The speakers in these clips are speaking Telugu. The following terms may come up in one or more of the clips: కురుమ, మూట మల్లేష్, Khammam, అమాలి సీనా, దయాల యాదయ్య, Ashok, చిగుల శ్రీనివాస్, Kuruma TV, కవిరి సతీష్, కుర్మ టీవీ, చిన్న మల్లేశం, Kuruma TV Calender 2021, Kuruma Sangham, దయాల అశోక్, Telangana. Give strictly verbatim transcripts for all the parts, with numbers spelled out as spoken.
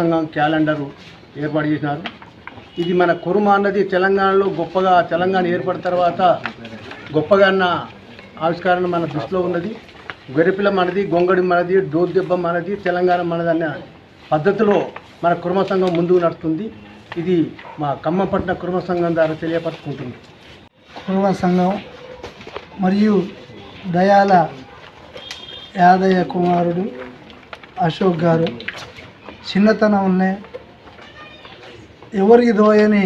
సంఘం క్యాలెండర్ ఏర్పాటు చేశారు। ఇది మన కురుమ అన్నది తెలంగాణలో గొప్పగా తెలంగాణ ఏర్పడిన తర్వాత గొప్పగా అన్న ఆవిష్కరణ మన దృష్టిలో ఉన్నది। గొరిపిల మనది, గొంగడి మనది, డోద్దెబ్బ మనది, తెలంగాణ మనది అన్న పద్ధతిలో మన కురుమ సంఘం ముందుకు నడుస్తుంది। ఇది మా ఖమ్మం పట్టణ కురుమ సంఘం ద్వారా తెలియపరుచుకుంటుంది। కురుమ సంఘం మరియు దయాల యాదయ్య కుమారుడు అశోక్ గారు చిన్నతనంలోనే ఎవరికి దోయని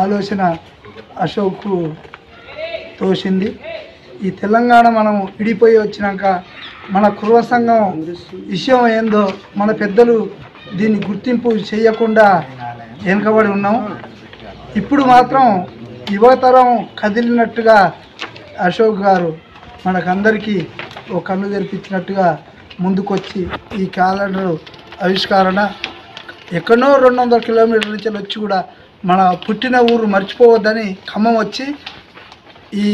ఆలోచన అశోక్కు తోసింది। ఈ తెలంగాణ మనం విడిపోయి వచ్చినాక మన కురుమ సంఘం విషయం ఏందో మన పెద్దలు దీన్ని గుర్తింపు చేయకుండా వెనుకబడి ఉన్నాం। ఇప్పుడు మాత్రం యువతరం కదిలినట్టుగా అశోక్ గారు మనకందరికీ ఒక కన్ను తెరిపించినట్టుగా ముందుకొచ్చి ఈ క్యాలెండర్ ఆవిష్కరణ ఎక్కడో రెండు వందల కిలోమీటర్ల నుంచి వచ్చి కూడా మన పుట్టిన ఊరు మర్చిపోవద్దని ఖమ్మం వచ్చి ఈ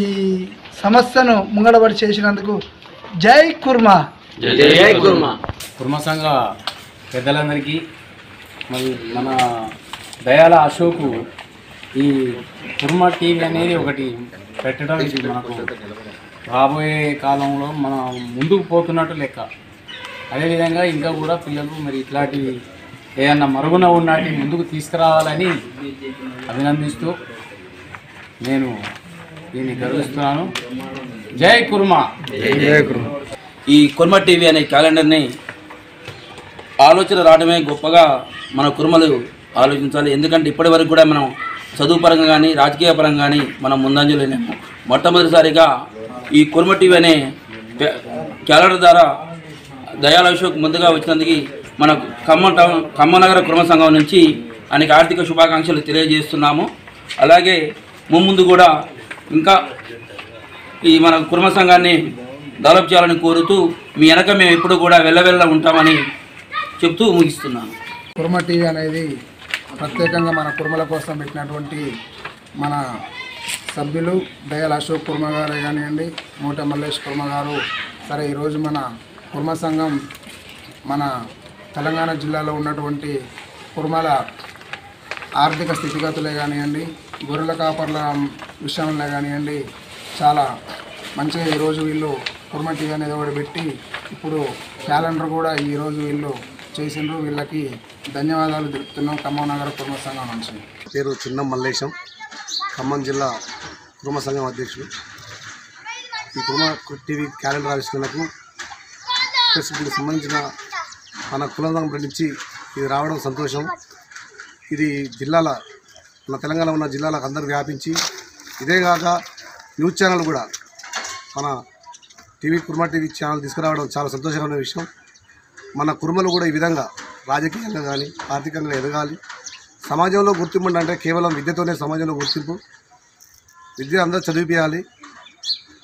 సమస్యను ముంగడబడి చేసినందుకు జై కుర్మా, జై కుర్మా। కుర్మ సంఘ పెద్దలందరికీ మన దయాల అశోకు ఈ కుర్మ టీవీ అనేది ఒకటి పెట్టడం మనకు రాబోయే కాలంలో మన ముందుకు పోతున్నట్టు లెక్క। అదేవిధంగా ఇంకా కూడా పిల్లలు మరి ఇట్లాంటి ఏదన్నా మరుగున ఉన్నటి ముందుకు తీసుకురావాలని అభినందిస్తూ నేను దీన్ని గర్విస్తున్నాను। జై కుర్మా, జై కుర్మా। ఈ కుర్మ టీవీ అనే క్యాలెండర్ని ఆలోచన రావడమే గొప్పగా మన కుర్మలు ఆలోచించాలి। ఎందుకంటే ఇప్పటి వరకు కూడా మనం చదువు పరంగా కానీ రాజకీయ పరంగా కానీ మనం ముందంజలు లేము। మొట్టమొదటిసారిగా ఈ కుర్మ టీవీ అనే క్యాలెండర్ ద్వారా దయాల అశోక్ ముందుగా వచ్చినందుకు మన ఖమ్మం టౌన్ ఖమ్మం నగర కుర్మ సంఘం నుంచి అనేక ఆర్థిక శుభాకాంక్షలు తెలియజేస్తున్నాము। అలాగే ముందు కూడా ఇంకా ఈ మన కుర్మ సంఘాన్ని డెవలప్ చేయాలని కోరుతూ మీ వెనక మేము ఎప్పుడు కూడా వెళ్ళవెళ్ళ ఉంటామని చెప్తూ ముగిస్తున్నాను। కుర్మ టీవీ అనేది ప్రత్యేకంగా మన కుర్మల కోసం పెట్టినటువంటి మన సభ్యులు దయాల అశోక్ కుర్మ గారు కానివ్వండి, మూట మల్లేష్ కుర్మ గారు। సరే, ఈరోజు మన కుర్మ సంఘం మన తెలంగాణ జిల్లాలో ఉన్నటువంటి కుర్మల ఆర్థిక స్థితిగతులే కానివ్వండి, గొర్రెల కాపర్ల విషయంలో కానివ్వండి, చాలా మంచిగా ఈరోజు వీళ్ళు కుర్మ టీవీ అనేది ఒకటి పెట్టి ఇప్పుడు క్యాలెండర్ కూడా ఈరోజు వీళ్ళు చేసిండ్రు। వీళ్ళకి ధన్యవాదాలు తెలుపుతున్నాం ఖమ్మం నగర కుర్మ సంఘం నుంచి। పేరు చిన్న మల్లేశం, ఖమ్మం జిల్లా కుర్మ సంఘం అధ్యక్షుడు। ఈ కుర్మ టీవీ క్యాలెండర్ ఆవిష్కరణకు ప్లస్ ఇప్పుడు సంబంధించిన మన కులం నుంచి ఇది రావడం సంతోషం। ఇది జిల్లాల మన తెలంగాణ ఉన్న జిల్లాలకు అందరూ వ్యాపించి ఇదే కాక న్యూస్ ఛానల్ కూడా మన టీవీ కుర్మ టీవీ ఛానల్ తీసుకురావడం చాలా సంతోషకరమైన విషయం। మన కుర్మలు కూడా ఈ విధంగా రాజకీయంగా కానీ ఆర్థికంగా ఎదగాలి। సమాజంలో గుర్తింపు అంటే కేవలం విద్యతోనే సమాజంలో గుర్తింపు, విద్య అందరూ చదివిపియాలి।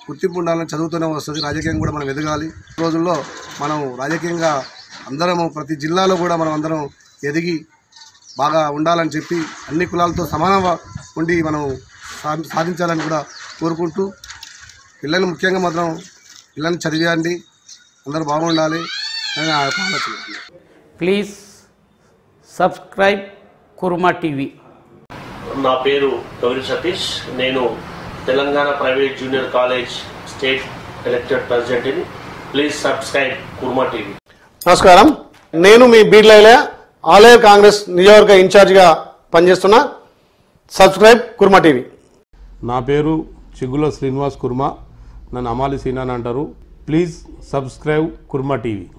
గుర్తింపు ఉండాలని చదువుతూనే వస్తుంది, రాజకీయం కూడా మనం ఎదగాలి। రోజుల్లో మనం రాజకీయంగా అందరము ప్రతి జిల్లాలో కూడా మనం అందరం ఎదిగి బాగా ఉండాలని చెప్పి అన్ని కులాలతో సమానంగా ఉండి మనం సాధించాలని కూడా కోరుకుంటూ పిల్లలు ముఖ్యంగా మాత్రం పిల్లల్ని చదివేయండి, అందరూ బాగుండాలి అని ఆలోచన। Please subscribe కుర్మ టీవీ। నా పేరు కవిరి సతీష్, నేను Telangana private junior college state elected ప్రెసిడెంట్ని। Please subscribe కుర్మ టీవీ। నమస్కారం, నేను మీ బీడ్లైల ఆలయ కాంగ్రెస్ నియోజకవర్గ ఇన్ఛార్జిగా పనిచేస్తున్నా। Subscribe కుర్మ టీవీ। నా పేరు చిగుల శ్రీనివాస్ కుర్మ, నన్ను అమాలి సీనా అంటారు। Please subscribe కుర్మ టీవీ।